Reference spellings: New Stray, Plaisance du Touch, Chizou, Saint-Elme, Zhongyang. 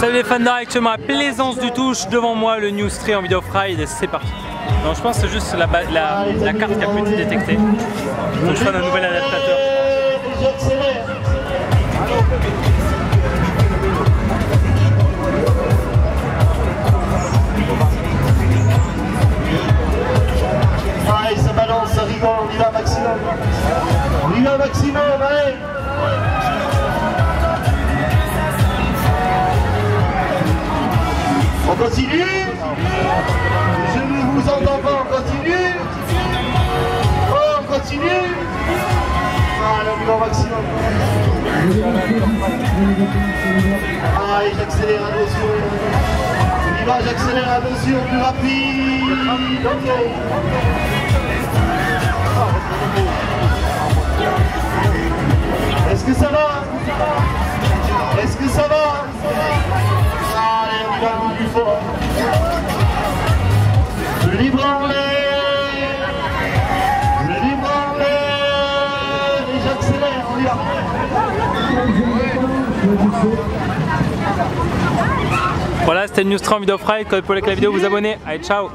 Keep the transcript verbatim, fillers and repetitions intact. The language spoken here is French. Salut les fans d'art, actuellement à Plaisance du Touch, devant moi le New Stray en vidéo Friday, c'est parti. Non, je pense que c'est juste la, la, la carte qui a pu détecter. Donc je prends un nouvel adaptateur. Ah, ça balance, ça rigole, on y va maximum. On y va maximum, allez. On continue. Je ne vous entends pas, on continue. Oh, on continue. Ah, là, on y va au maximum. Ah, et j'accélère, attention. On y va, j'accélère, attention, plus rapide. Ok. Est-ce que ça va? Est-ce que ça va? Le libre en l'air, le libre en l'air, et j'accélère, on y va. Voilà, c'était New Stray en vidéo fry, code pour like la vidéo, vous abonnez, allez ciao.